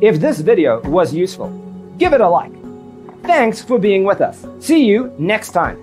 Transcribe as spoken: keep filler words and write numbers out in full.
If this video was useful, give it a like. Thanks for being with us. See you next time.